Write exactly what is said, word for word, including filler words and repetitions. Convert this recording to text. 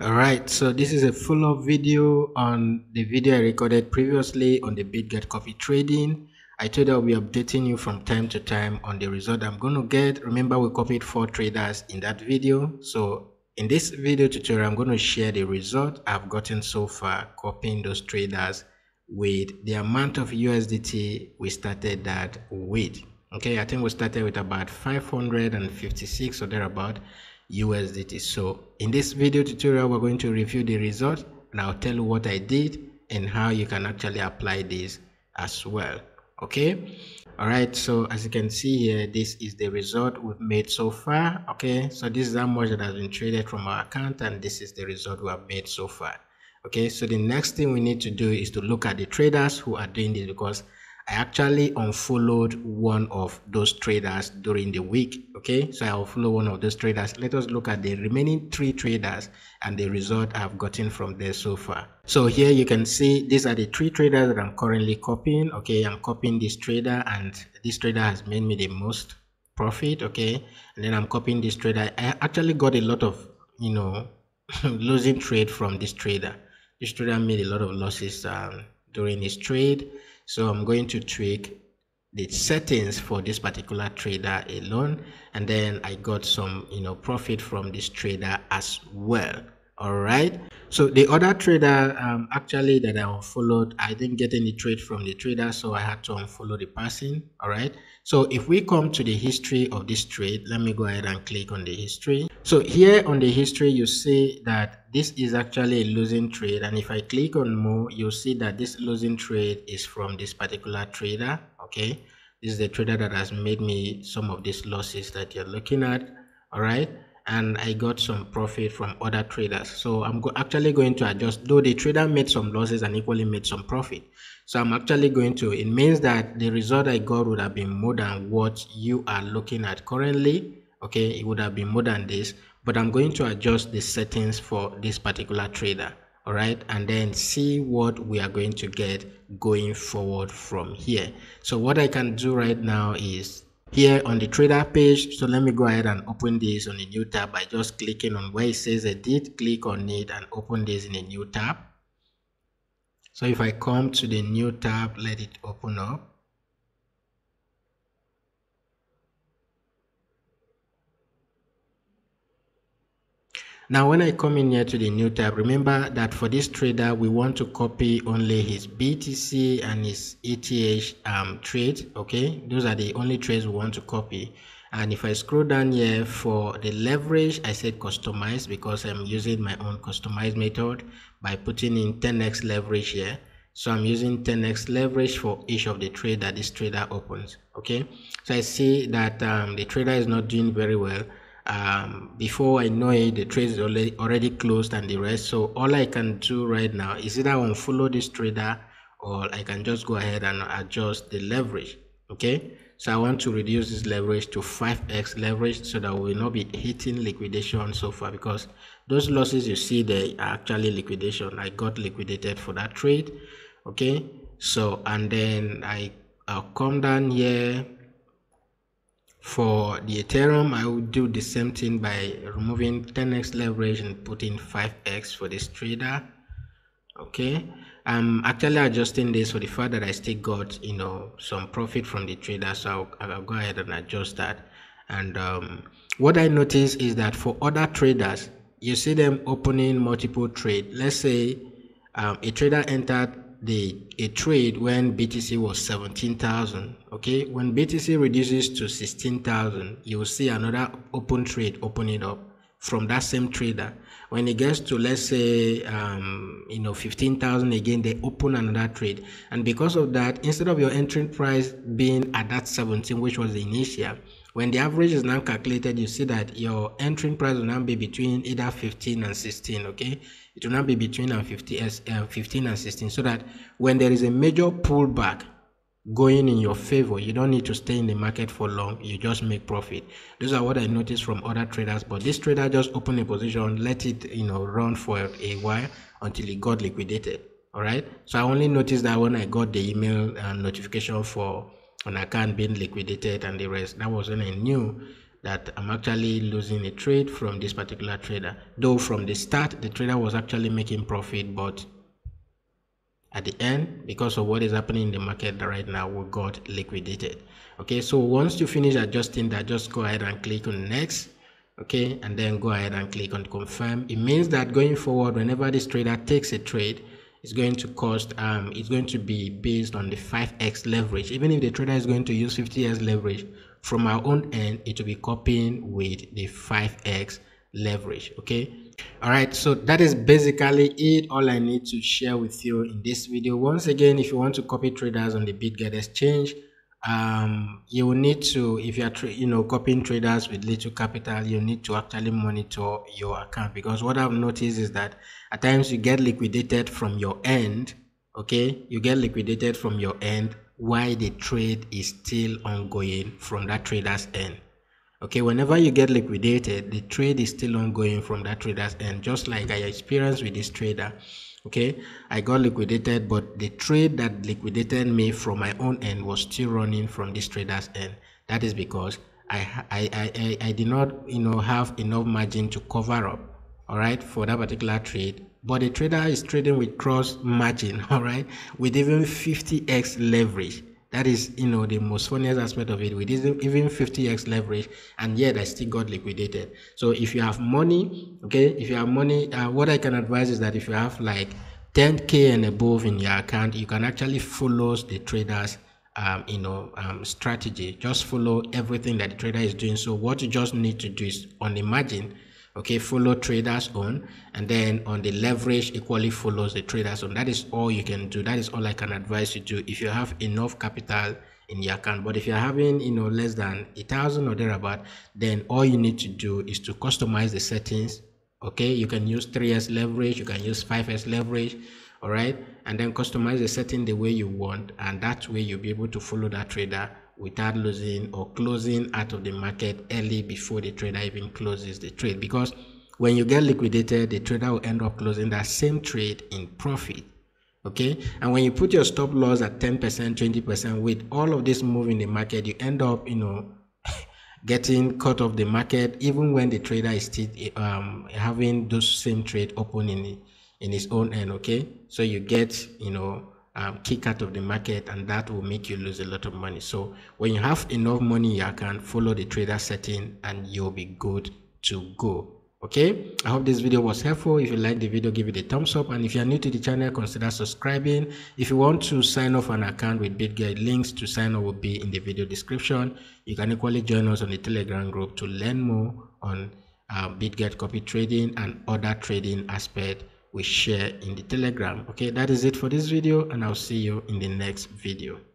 All right, so this is a follow-up video on the video I recorded previously on the Bitget coffee trading. I told you I'll be updating you from time to time on the result I'm going to get. Remember, we copied four traders in that video. So in this video tutorial, I'm going to share the result I've gotten so far copying those traders with the amount of U S D T we started that with. Okay, I think we started with about five hundred fifty-six or thereabout U S D T. So in this video tutorial, we're going to review the result and I'll tell you what I did and how you can actually apply this as well. Okay, all right, so as you can see here, this is the result we've made so far. Okay, so this is how much that has been traded from our account, and this is the result we have made so far. Okay, so the next thing we need to do is to look at the traders who are doing this, because I actually unfollowed one of those traders during the week. Okay, so I unfollow one of those traders. Let us look at the remaining three traders and the result I've gotten from there so far. So here you can see these are the three traders that I'm currently copying. Okay, I'm copying this trader, and this trader has made me the most profit. Okay, and then I'm copying this trader. I actually got a lot of, you know, losing trade from this trader. This trader made a lot of losses um, during his trade. So I'm going to tweak the settings for this particular trader alone, and then I got some, you know, profit from this trader as well. All right, so the other trader um, actually that I unfollowed, I didn't get any trade from the trader, so I had to unfollow the person. All right, so if we come to the history of this trade, let me go ahead and click on the history. So here on the history, you see that this is actually a losing trade, and if I click on more, you'll see that this losing trade is from this particular trader. Okay, this is the trader that has made me some of these losses that you're looking at. All right, and I got some profit from other traders. So I'm go actually going to adjust, though the trader made some losses and equally made some profit. So I'm actually going to, it means that the result I got would have been more than what you are looking at currently. Okay, it would have been more than this, but I'm going to adjust the settings for this particular trader. All right, and then see what we are going to get going forward from here. So what I can do right now is here on the trader page, so let me go ahead and open this on a new tab by just clicking on where it says edit, click on it and open this in a new tab. So if I come to the new tab, let it open up. Now when I come in here to the new tab, remember that for this trader we want to copy only his B T C and his E T H um, trade. Okay, those are the only trades we want to copy. And if I scroll down here for the leverage, I said customize because I'm using my own customized method by putting in ten X leverage here. So I'm using ten X leverage for each of the trade that this trader opens. Okay, so I see that um, the trader is not doing very well. Um before I know it, the trade is already already closed and the rest. So all I can do right now is either unfollow this trader or I can just go ahead and adjust the leverage. Okay, so I want to reduce this leverage to five X leverage so that we will not be hitting liquidation so far, because those losses you see they are actually liquidation. I got liquidated for that trade. Okay, so and then I I'll come down here. For the Ethereum, I will do the same thing by removing ten X leverage and putting five X for this trader. Okay, I'm actually adjusting this for the fact that I still got, you know, some profit from the trader, so I'll, I'll go ahead and adjust that. And um, what I notice is that for other traders, you see them opening multiple trades. Let's say um, a trader entered the a trade when B T C was seventeen thousand. Okay, when B T C reduces to sixteen thousand, you will see another open trade opening up from that same trader. When it gets to, let's say, um you know, fifteen thousand again, they open another trade. And because of that, instead of your entry price being at that seventeen, which was the initial, when the average is now calculated, you see that your entering price will now be between either fifteen and sixteen. Okay, it will now be between and fifteen and sixteen, so that when there is a major pullback going in your favor, you don't need to stay in the market for long. You just make profit. Those are what I noticed from other traders, but this trader just opened a position, let it, you know, run for a while until it got liquidated. All right, so I only noticed that when I got the email uh, notification for an account being liquidated and the rest. That was when I knew that I'm actually losing a trade from this particular trader. Though from the start the trader was actually making profit, but at the end, because of what is happening in the market right now, we got liquidated. Okay, so once you finish adjusting that, just go ahead and click on next. Okay, and then go ahead and click on confirm. It means that going forward, whenever this trader takes a trade, it's going to cost um it's going to be based on the five X leverage. Even if the trader is going to use fifty X leverage, from our own end it will be copying with the five X leverage. Okay, all right, so that is basically it, all I need to share with you in this video. Once again, if you want to copy traders on the Bitget exchange, um you will need to, if you are you know copying traders with little capital, you need to actually monitor your account, because what I've noticed is that at times you get liquidated from your end. Okay, you get liquidated from your end while the trade is still ongoing from that trader's end. Okay, whenever you get liquidated, the trade is still ongoing from that trader's end, just like I experienced with this trader. Okay, I got liquidated, but the trade that liquidated me from my own end was still running from this trader's end. That is because I I, I, I did not you know have enough margin to cover up, all right, for that particular trade. But the trader is trading with cross margin, all right, with even fifty X leverage. That is you know the most funniest aspect of it, with even fifty X leverage, and yet I still got liquidated. So if you have money, okay, if you have money, uh, what I can advise is that if you have like ten K and above in your account, you can actually follow the traders um you know um strategy. Just follow everything that the trader is doing. So what you just need to do is on the margin, okay, follow traders on, and then on the leverage equally follows the traders on. That is all you can do. That is all I can advise you to do if you have enough capital in your account. But if you're having you know less than a thousand or thereabout, then all you need to do is to customize the settings. Okay, you can use three X leverage, you can use five X leverage, all right, and then customize the setting the way you want, and that way you'll be able to follow that trader without losing or closing out of the market early before the trader even closes the trade. Because when you get liquidated, the trader will end up closing that same trade in profit. Okay, and when you put your stop loss at ten percent, twenty percent, with all of this move in the market, you end up you know getting cut off the market, even when the trader is still um having those same trade open in in his own end. Okay, so you get you know Um, kick out of the market, and that will make you lose a lot of money. So when you have enough money in your account, follow the trader setting and you'll be good to go. Okay, I hope this video was helpful. If you like the video, give it a thumbs up, and if you are new to the channel, consider subscribing. If you want to sign up an account with Bitget, links to sign up will be in the video description. You can equally join us on the Telegram group to learn more on uh, Bitget copy trading and other trading aspects we share in the Telegram. Okay, that is it for this video, and I'll see you in the next video.